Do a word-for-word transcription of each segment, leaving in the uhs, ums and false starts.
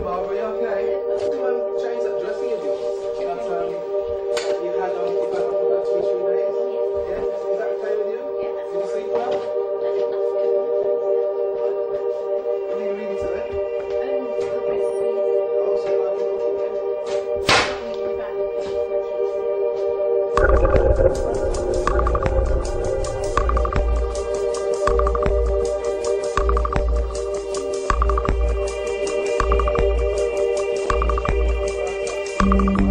doing well, were you okay? Let's do um, change that dressing of yours. But um, you had um, you had for about two, three days. Yeah? Is that okay with you? Yeah. Did you sleep well? What are you reading today? Um, oh, so I can look again. Thank you.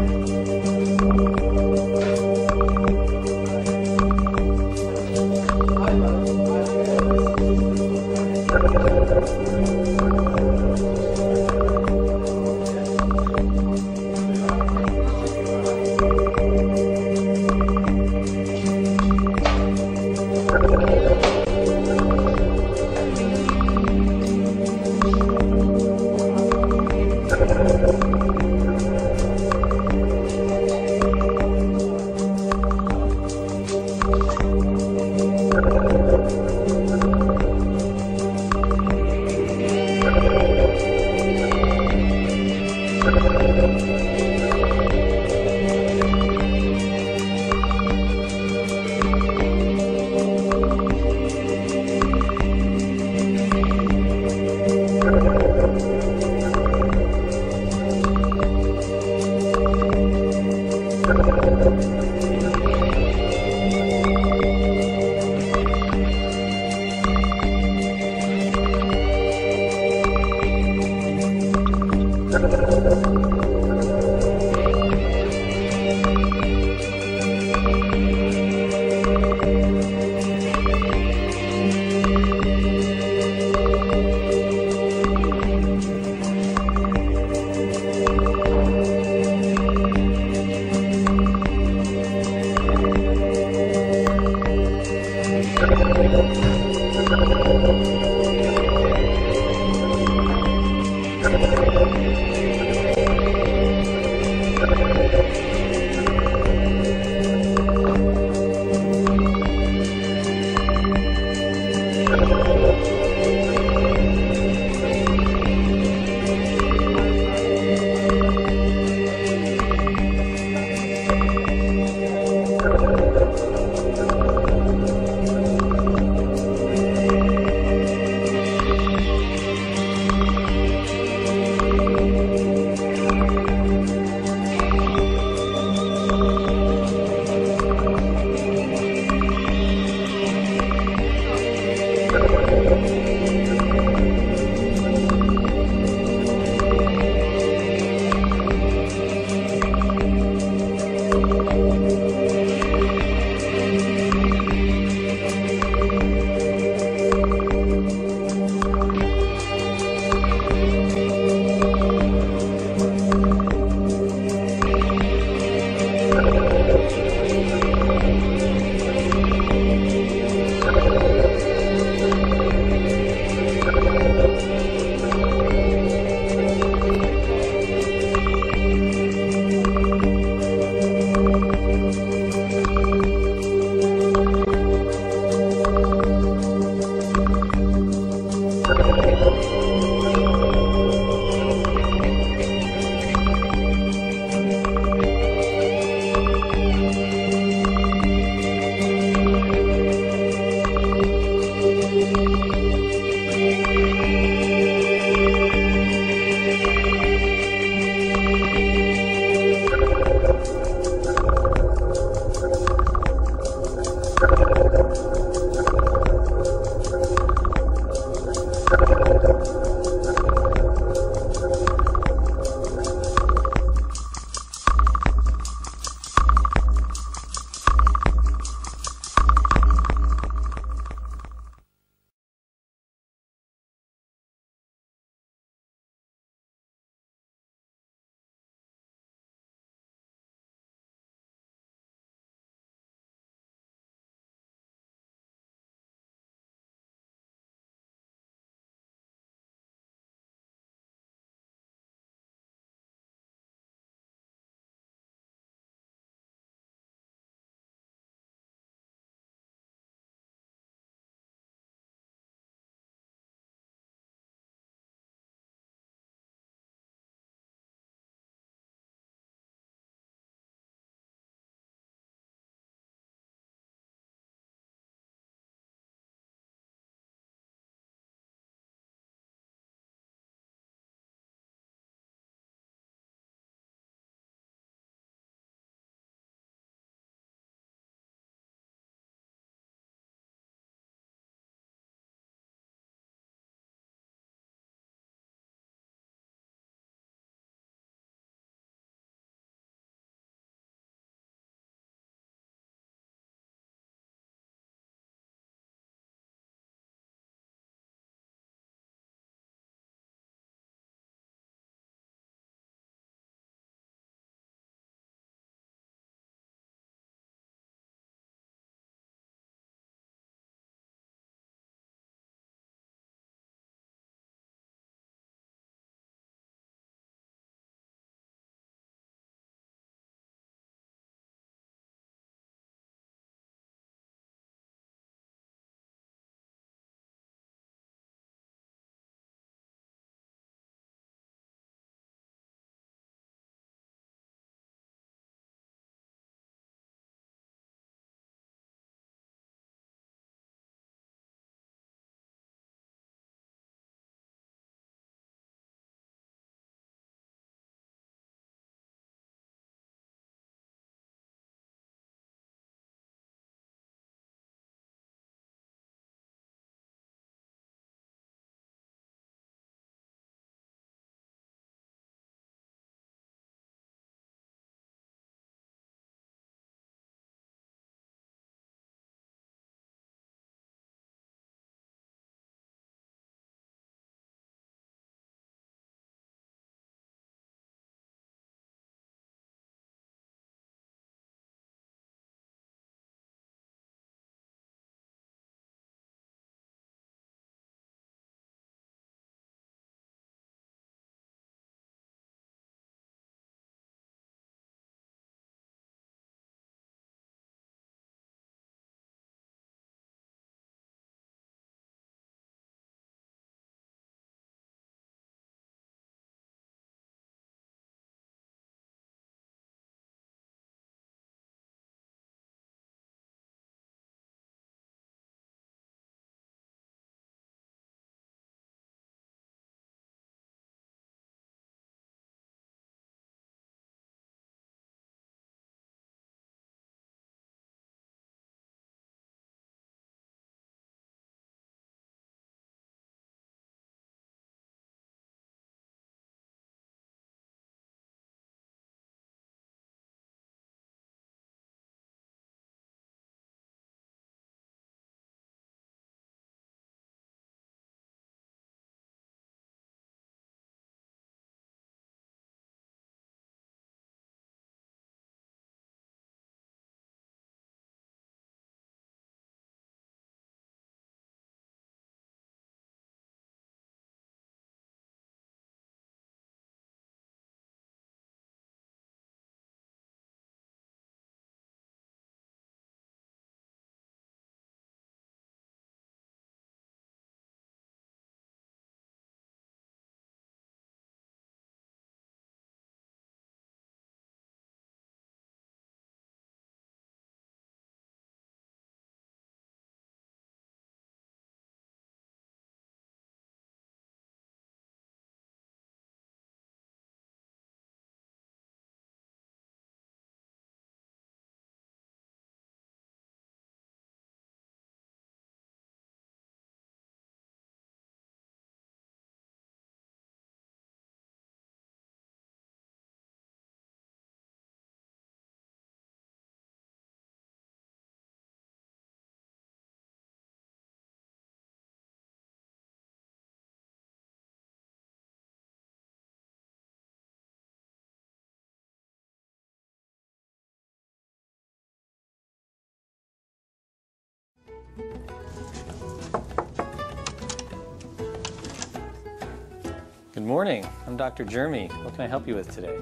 Good morning. I'm Doctor Jeremy. What can I help you with today?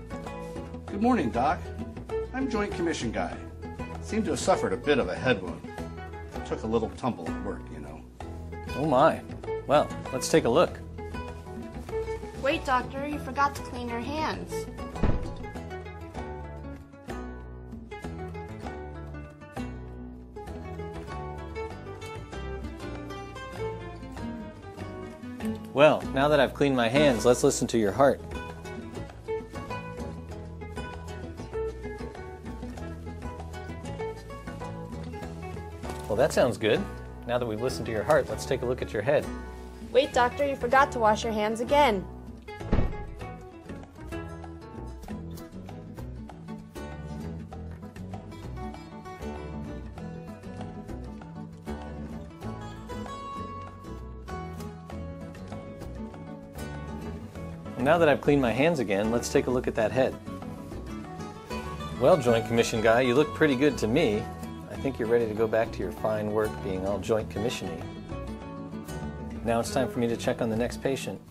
Good morning, Doc. I'm Joint Commission Guy. Seem to have suffered a bit of a head wound. Took a little tumble at work, you know. Oh my. Well, let's take a look. Wait, Doctor, you forgot to clean your hands. Well, now that I've cleaned my hands, let's listen to your heart. Well, that sounds good. Now that we've listened to your heart, let's take a look at your head. Wait, Doctor, you forgot to wash your hands again. Now that I've cleaned my hands again, let's take a look at that head. Well, Joint Commission Guy, you look pretty good to me. I think you're ready to go back to your fine work being all joint commissioning. Now it's time for me to check on the next patient.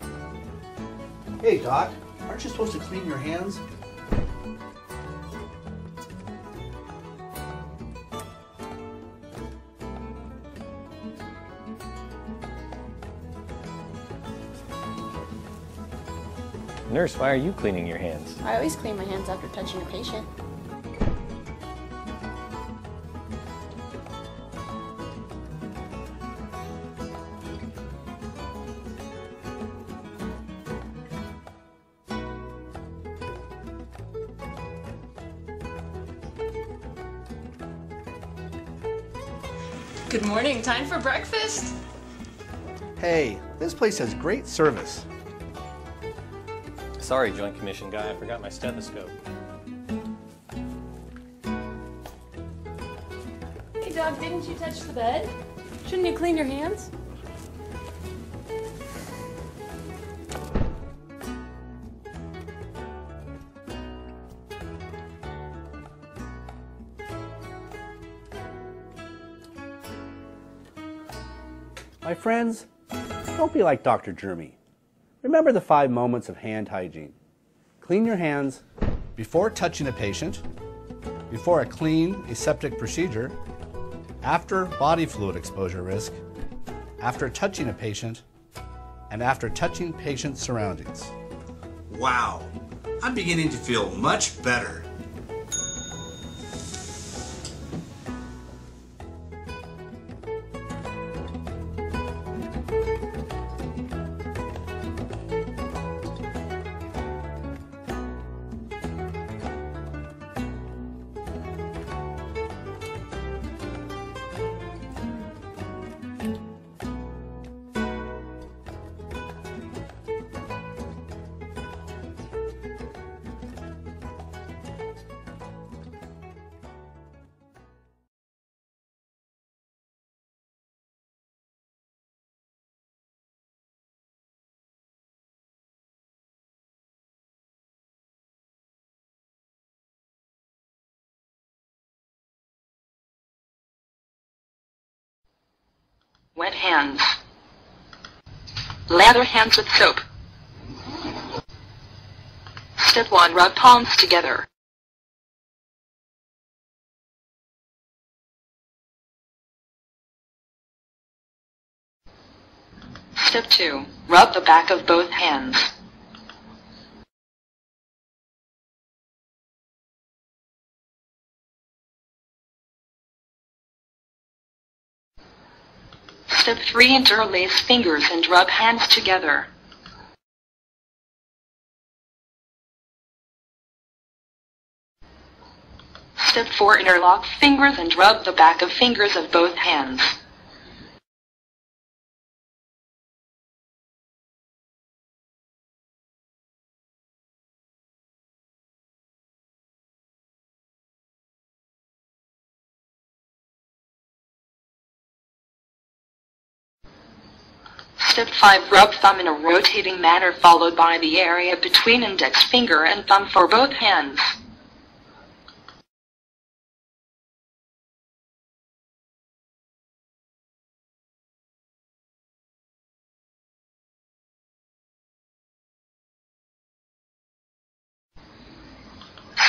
Hey, Doc, aren't you supposed to clean your hands? Nurse, why are you cleaning your hands? I always clean my hands after touching a patient. Good morning, time for breakfast? Hey, this place has great service. Sorry, Joint Commission Guy, I forgot my stethoscope. Hey, Doc, didn't you touch the bed? Shouldn't you clean your hands? My friends, don't be like Doctor Jeremy. Remember the five moments of hand hygiene. Clean your hands before touching a patient, before a clean aseptic procedure, after body fluid exposure risk, after touching a patient, and after touching patient surroundings. Wow, I'm beginning to feel much better. Wet hands. Lather hands with soap. Step one, rub palms together. Step two, rub the back of both hands. Step three, interlace fingers and rub hands together. Step four, interlock fingers and rub the back of fingers of both hands. Step five, rub thumb in a rotating manner followed by the area between index finger and thumb for both hands.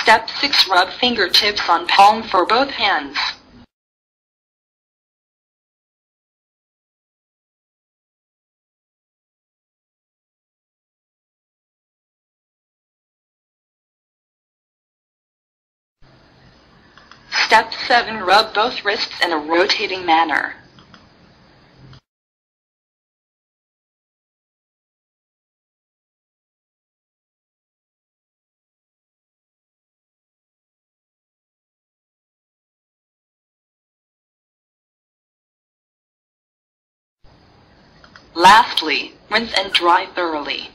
Step six. Rub fingertips on palm for both hands. Step seven. Rub both wrists in a rotating manner. Lastly, rinse and dry thoroughly.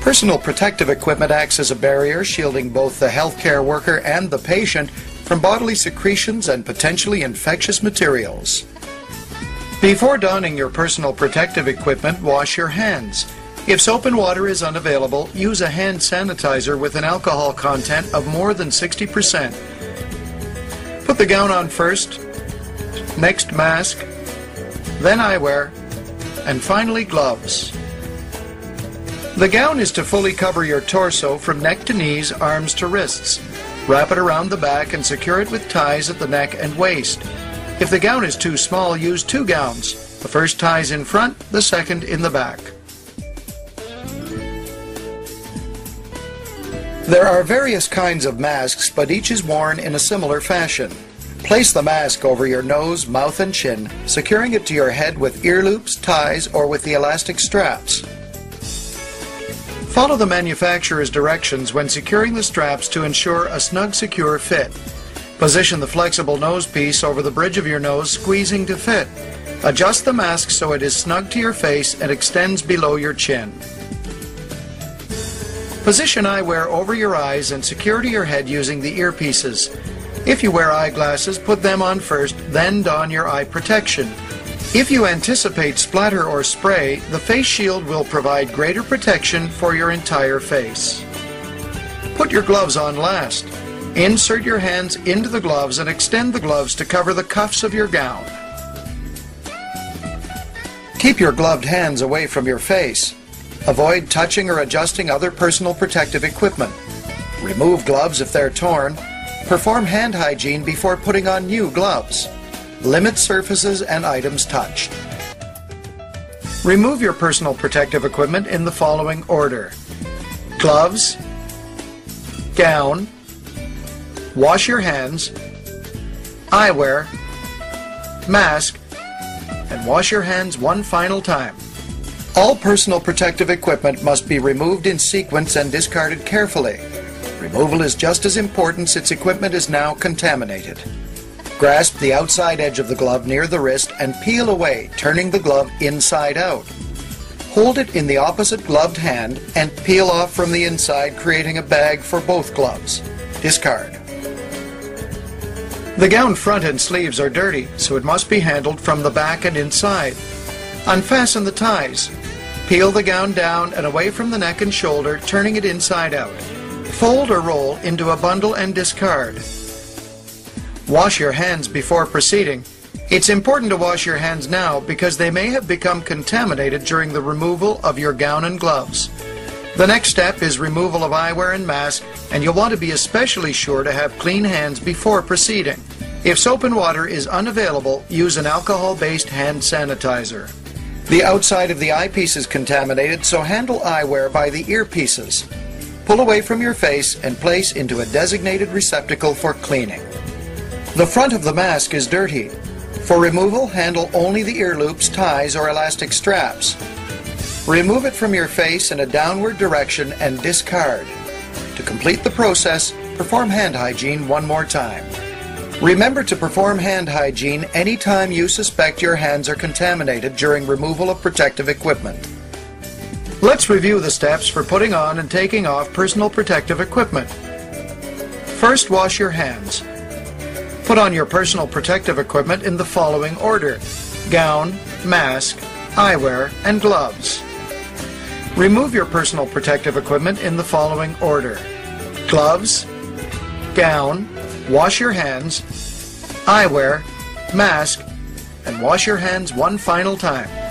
Personal protective equipment acts as a barrier, shielding both the healthcare worker and the patient from bodily secretions and potentially infectious materials. Before donning your personal protective equipment, wash your hands. If soap and water is unavailable, use a hand sanitizer with an alcohol content of more than sixty percent. Put the gown on first, next mask, then eyewear, and finally gloves. The gown is to fully cover your torso from neck to knees, arms to wrists. Wrap it around the back and secure it with ties at the neck and waist. If the gown is too small, use two gowns. The first ties in front, the second in the back. There are various kinds of masks, but each is worn in a similar fashion. Place the mask over your nose, mouth, and chin, securing it to your head with ear loops, ties, or with the elastic straps. Follow the manufacturer's directions when securing the straps to ensure a snug, secure fit. Position the flexible nose piece over the bridge of your nose, squeezing to fit. Adjust the mask so it is snug to your face and extends below your chin. Position eyewear over your eyes and secure to your head using the earpieces. If you wear eyeglasses, put them on first, then don your eye protection. If you anticipate splatter or spray, the face shield will provide greater protection for your entire face. Put your gloves on last. Insert your hands into the gloves and extend the gloves to cover the cuffs of your gown. Keep your gloved hands away from your face. Avoid touching or adjusting other personal protective equipment. Remove gloves if they're torn. Perform hand hygiene before putting on new gloves. Limit surfaces and items touched. Remove your personal protective equipment in the following order: gloves, gown, wash your hands, eyewear, mask, and wash your hands one final time. All personal protective equipment must be removed in sequence and discarded carefully. Removal is just as important since equipment is now contaminated. Grasp the outside edge of the glove near the wrist and peel away, turning the glove inside out. Hold it in the opposite gloved hand and peel off from the inside, creating a bag for both gloves. Discard. The gown front and sleeves are dirty, so it must be handled from the back and inside. Unfasten the ties. Peel the gown down and away from the neck and shoulder, turning it inside out. Fold or roll into a bundle and discard. Wash your hands before proceeding. It's important to wash your hands now because they may have become contaminated during the removal of your gown and gloves. The next step is removal of eyewear and mask, and you'll want to be especially sure to have clean hands before proceeding. If soap and water is unavailable, use an alcohol-based hand sanitizer. The outside of the eyepiece is contaminated, so handle eyewear by the earpieces. Pull away from your face and place into a designated receptacle for cleaning. The front of the mask is dirty. For removal, handle only the ear loops, ties, or elastic straps. Remove it from your face in a downward direction and discard. To complete the process, perform hand hygiene one more time. Remember to perform hand hygiene anytime you suspect your hands are contaminated during removal of protective equipment. Let's review the steps for putting on and taking off personal protective equipment. First, wash your hands. Put on your personal protective equipment in the following order: gown, mask, eyewear, and gloves. Remove your personal protective equipment in the following order: gloves, gown, wash your hands, eyewear, mask, and wash your hands one final time.